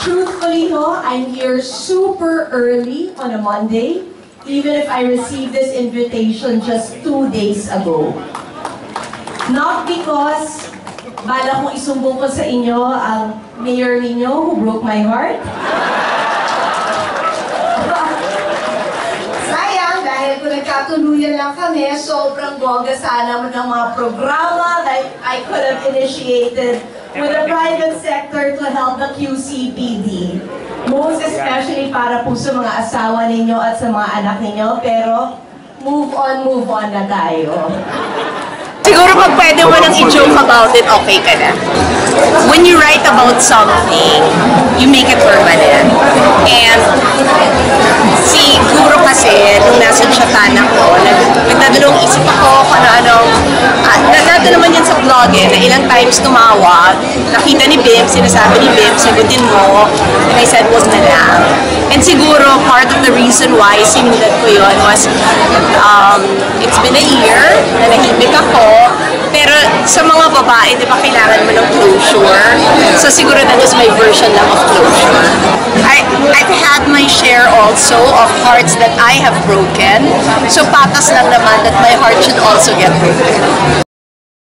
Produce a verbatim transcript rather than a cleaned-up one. truthfully no, I'm here super early on a Monday, even if I received this invitation just two days ago. Not because bala kong isumbong ko sa inyo ang mayor ninyo who broke my heart. Sayang, dahil kung nagkatuluyan lang kami, sobrang bongga sana ng mga programa that I could have initiated with the private sector to help the Q C B D. Most especially para po sa mga asawa ninyo at sa mga anak ninyo, pero move on, move on na tayo. Siguro pag pwede mo nang i-joke about it, okay ka na. When you write about something, you make it permanent. And si Guru kasi, nung nasa Chatanak ko, nagtatanong isip ako kung ano-ano. At natato naman yan sa vlog eh, na ilang times tumawag, nakita ni Bim, sinasabi ni Bim, sagutin mo, and I said, wag na lang. And siguro, part of the reason why simulat ko yun was, um, it's been a year na nahimik ako. Pero sa mga babae, di ba kailangan mo ng closure? So siguro that was my version lang of closure. I, I've had my share also of hearts that I have broken. So patas lang naman that my heart should also get broken.